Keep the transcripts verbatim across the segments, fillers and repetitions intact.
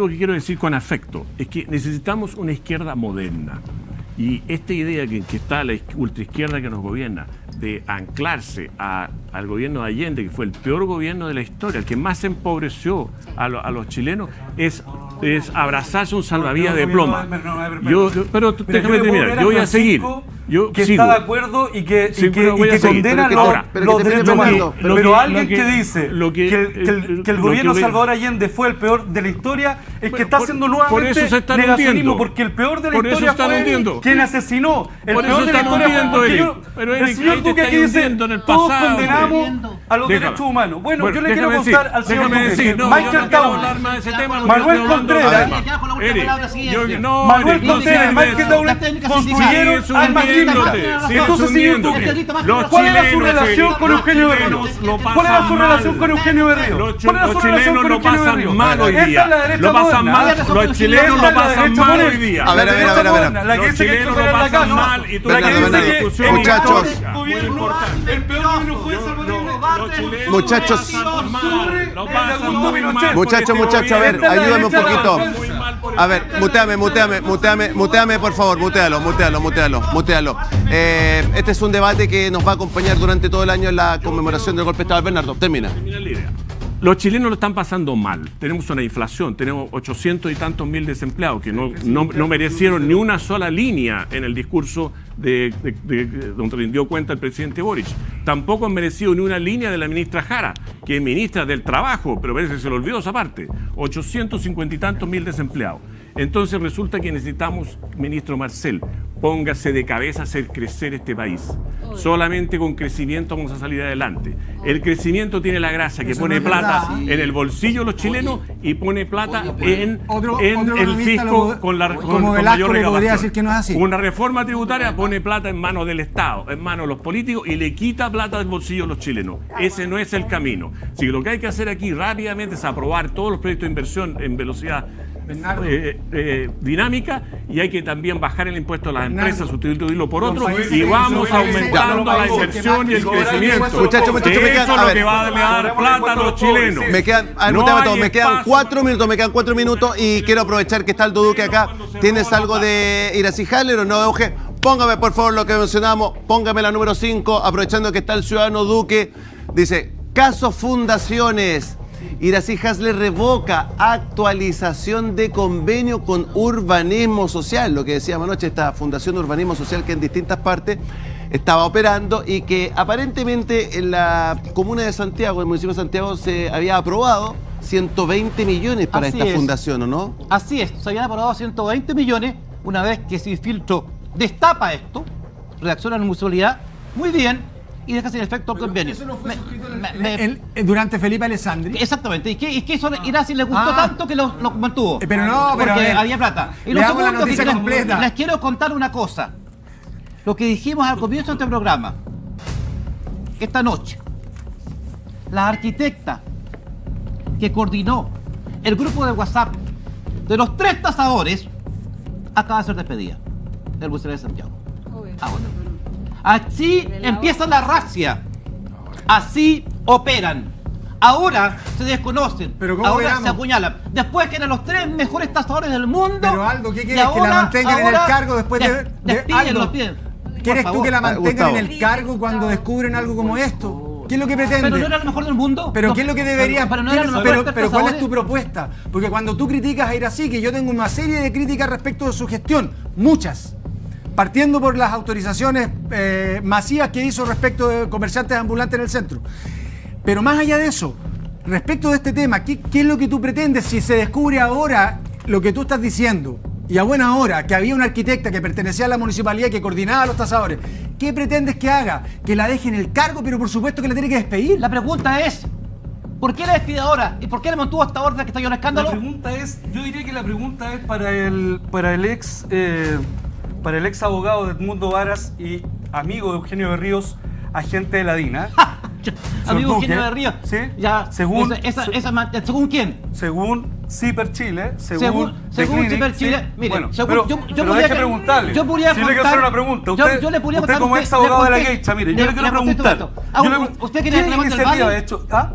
lo que quiero decir con afecto es que necesitamos una izquierda moderna. Y esta idea que, que está la ultraizquierda que nos gobierna, de anclarse a, al gobierno de Allende, que fue el peor gobierno de la historia, el que más empobreció a, lo, a los chilenos, es, es abrazarse un salvavidas de ploma. Yo, pero déjame terminar, yo voy a seguir. Yo que sigo. Está de acuerdo y que, sí, y que, y que condena que, los, pero los derechos humanos. Pero, pero alguien que, que dice lo que, que el, que el, que el gobierno que Salvador Allende fue el peor de la historia es bueno, que está por, haciendo nuevamente por negacionismo, porque el peor de la por historia fue hundiendo. Quien asesinó. El por peor eso de la historia hundiendo, fue Eric, yo, pero Eric, el señor Duque aquí dice, todos condenamos a los déjame. derechos humanos. Bueno, bueno yo le quiero contar al señor Duque. Michael Taúl, Manuel Contreras, Manuel Contreras y Michael Taúl construyeron al Entonces, señor Duque, ¿cuál era su relación con Eugenio Berrío? ¿Cuál era su relación con Eugenio Berrío? ¿Cuál era su relación con Eugenio Berrío? Esta es la derecha moderna. Los chilenos lo pasan mal hoy día. A ver, a ver, a ver, a ver. La que dice que chocar en la casa. La que dice que muchachos, el peor gobierno fue Salvador Allende. Muchachos, muchachos, muchachos, a ver, ayúdame un poquito. A ver, muteame, muteame, muteame, muteame, por favor, mutealo, mutealo, mutealo, mutealo. Eh, este es un debate que nos va a acompañar durante todo el año en la conmemoración del golpe de Estado. Bernardo, termina. Los chilenos lo están pasando mal. Tenemos una inflación, tenemos ochocientos y tantos mil desempleados que no, no, no merecieron ni una sola línea en el discurso de, de, de, de donde rindió cuenta el presidente Boric. Tampoco han merecido ni una línea de la ministra Jara, que es ministra del Trabajo, pero parece que se le olvidó esa parte. ochocientos cincuenta y tantos mil desempleados. Entonces resulta que necesitamos, ministro Marcel, póngase de cabeza a hacer crecer este país. Solamente con crecimiento vamos a salir adelante. El crecimiento tiene la gracia que pone plata en el bolsillo de los chilenos y pone plata en, en el fisco con la con mayor recaudación. Una reforma tributaria pone plata en manos del Estado, en manos de los políticos y le quita plata del bolsillo de los chilenos. Ese no es el camino. Así que lo que hay que hacer aquí rápidamente es aprobar todos los proyectos de inversión en velocidad Eh, eh, dinámica, y hay que también bajar el impuesto a las Bernardo. empresas, sustituirlo por otro, y vamos aumentando la inversión y el crecimiento. Muchachos, muchachos, me quedan, a ver, que va a dar plata a los chilenos. Me quedan, a ver, no todo, me quedan cuatro minutos, me quedan cuatro minutos y quiero aprovechar que está Aldo Duque acá. ¿Tienes algo de Irací Hassler o no, Euge? Póngame, por favor, lo que mencionamos, póngame la número cinco, aprovechando que está el ciudadano Duque. Dice, caso fundaciones. Irací Hassler revoca actualización de convenio con Urbanismo Social, lo que decíamos anoche, esta Fundación Urbanismo Social que en distintas partes estaba operando y que aparentemente en la comuna de Santiago, en el municipio de Santiago, se había aprobado ciento veinte millones para esta fundación, ¿o no? Así es, se habían aprobado ciento veinte millones, una vez que sin filtro destapa esto, reacciona la municipalidad, muy bien, y deja sin efecto el convenio. Eso no fue suscrito en el, me, el, el, durante Felipe Alessandri. Exactamente. Y que, y que eso ah. Irací les gustó ah. tanto que lo, lo mantuvo. Pero no, pero porque había plata. Y lo segundo que les, les quiero contar una cosa. Lo que dijimos al comienzo de este programa, esta noche, la arquitecta que coordinó el grupo de WhatsApp de los tres tasadores acaba de ser despedida del Museo de Santiago. Ahora. Así empieza la racia. Así operan. Ahora se desconocen. ¿Pero ahora operamos? Se apuñalan. Después que eran los tres mejores tasadores del mundo. Pero Aldo, ¿qué quieres? ¿Que la mantengan en el cargo después de, de algo? ¿Quieres tú que la mantengan en el cargo cuando descubren algo como esto? ¿Qué es lo que pretende? Pero no era lo mejor del mundo. Pero no, ¿qué es lo que debería? Pero, pero, no pero, pero ¿cuál es tu propuesta? Porque cuando tú criticas a Irací, que yo tengo una serie de críticas respecto de su gestión, muchas. Partiendo por las autorizaciones eh, masivas que hizo respecto de comerciantes ambulantes en el centro. Pero más allá de eso, respecto de este tema, ¿qué, qué es lo que tú pretendes si se descubre ahora lo que tú estás diciendo? Y a buena hora, que había una arquitecta que pertenecía a la municipalidad que coordinaba a los tasadores. ¿Qué pretendes que haga? Que la deje en el cargo, pero por supuesto que la tiene que despedir. La pregunta es, ¿por qué la despide ahora? ¿Y por qué la mantuvo hasta ahora que está lleno de escándalo? La pregunta es, yo diría que la pregunta es para el, para el ex... Eh... para el ex abogado de Edmundo Varas y amigo de Eugenio Berrío, agente de la DINA. Amigo Duque, Eugenio Berrío. ¿Sí? Ya, según, esa, esa, esa, ¿según quién? Según Ciper Chile. Según, según Ciper Chile. ¿Sí? Miren, bueno, según, pero, yo, yo pero podría, deje preguntarle. Yo podría si contar, le quiero hacer una pregunta. Usted, yo, yo le podría usted como ex abogado de la Geisha, mire, le, yo le quiero le preguntar. Yo le, ¿Usted quiere que le mande el baño? ¿Ah?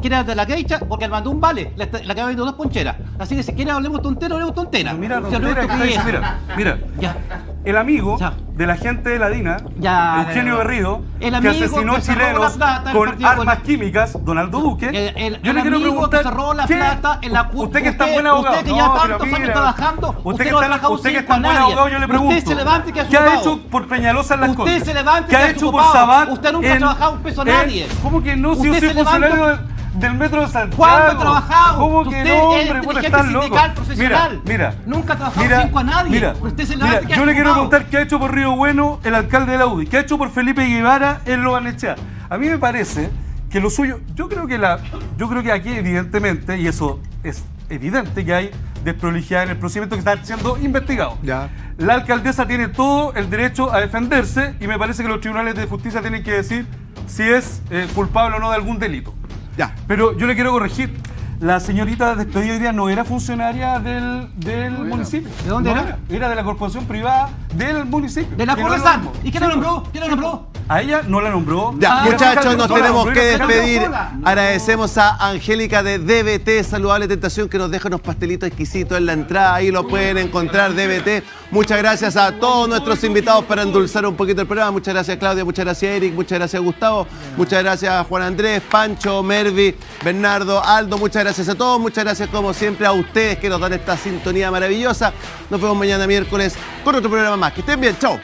quiere de la queicha porque le mandó un vale, le acaba viendo dos poncheras. Así que si quiere hablemos tontero, hablemos tontera. Mira, mira, mira. Ya. El amigo ya. de la gente de la DINA, ya, Eugenio Berrío, el amigo que asesinó que chilenos plata, con armas con... químicas, Donaldo Duque. El, el, yo el le quiero preguntar, que se robó la plata en la puta. Usted que está buen abogado. Usted que ya no, tantos mira, años trabajando. Usted, usted que no está, usted que está buen abogado, yo le pregunto. Usted se levante que ha ¿Qué ha hecho por Peñalosa en las Condes? Usted se levante que ha hecho por Sabat. Usted nunca ha trabajado un peso a nadie. ¿Cómo que no? Si yo soy funcionario del metro de Santiago. ¿Cuándo ha trabajado? ¿Cómo que no, hombre? Bueno, están locos. Mira, mira. Nunca ha trabajado mira, cinco a nadie. Mira, usted se mira, yo le quiero contar qué ha hecho por Río Bueno el alcalde de la U D I, qué ha hecho por Felipe Guevara en Loanechea. A mí me parece que lo suyo... Yo creo que, la, yo creo que aquí, evidentemente, y eso es evidente, que hay desprolijidad en el procedimiento que está siendo investigado. Ya. La alcaldesa tiene todo el derecho a defenderse y me parece que los tribunales de justicia tienen que decir si es eh, culpable o no de algún delito. Ya. Pero yo le quiero corregir, la señorita despedida hoy día no era funcionaria del, del no municipio. ¿De dónde no era? era? Era de la corporación privada del municipio. ¿De la corporación? ¿Y quién la nombró? ¿Quién la nombró? A ella no la nombró. Ya, ah, muchachos, nos tenemos que despedir. Agradecemos a Angélica de D B T, Saludable Tentación, que nos deja unos pastelitos exquisitos en la entrada. Ahí lo pueden encontrar, D B T. Muchas gracias a todos nuestros invitados para endulzar un poquito el programa. Muchas gracias, Claudia. Muchas gracias, Eric. Muchas gracias, Gustavo. Muchas gracias, Juan Andrés, Pancho, Mervi, Bernardo, Aldo. Muchas gracias a todos. Muchas gracias, como siempre, a ustedes que nos dan esta sintonía maravillosa. Nos vemos mañana miércoles con otro programa más. Que estén bien. Chao.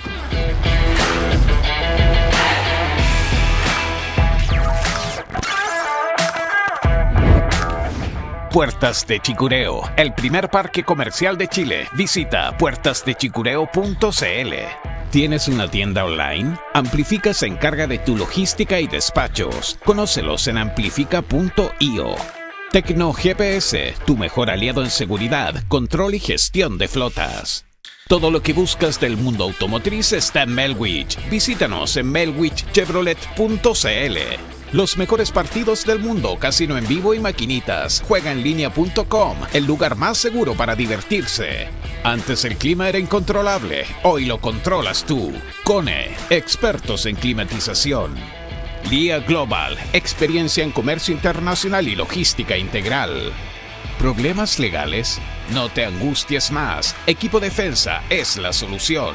Puertas de Chicureo, el primer parque comercial de Chile. Visita puertas de chicureo punto c l. ¿Tienes una tienda online? Amplifica se encarga de tu logística y despachos. Conócelos en amplifica punto i o. Tecno G P S, tu mejor aliado en seguridad, control y gestión de flotas. Todo lo que buscas del mundo automotriz está en Melwich. Visítanos en melwich chevrolet punto c l. Los mejores partidos del mundo, casino en vivo y maquinitas. juega en línea punto com, el lugar más seguro para divertirse. Antes el clima era incontrolable, hoy lo controlas tú. CONE, expertos en climatización. LIA Global, experiencia en comercio internacional y logística integral. ¿Problemas legales? No te angusties más, Equipo Defensa es la solución.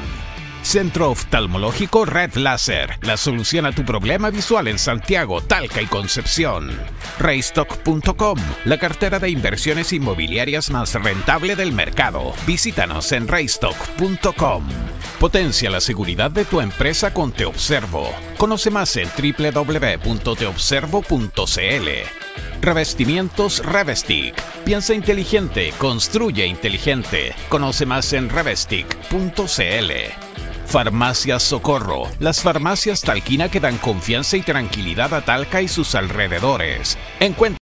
Centro Oftalmológico Red Láser, la solución a tu problema visual en Santiago, Talca y Concepción. Raystock punto com, la cartera de inversiones inmobiliarias más rentable del mercado. Visítanos en raystock punto com. Potencia la seguridad de tu empresa con Te Observo. Conoce más en w w w punto te observo punto c l. Revestimientos Revestic. Piensa inteligente, construye inteligente. Conoce más en revestic punto c l. Farmacias Socorro. Las farmacias Talquina que dan confianza y tranquilidad a Talca y sus alrededores. Encuentra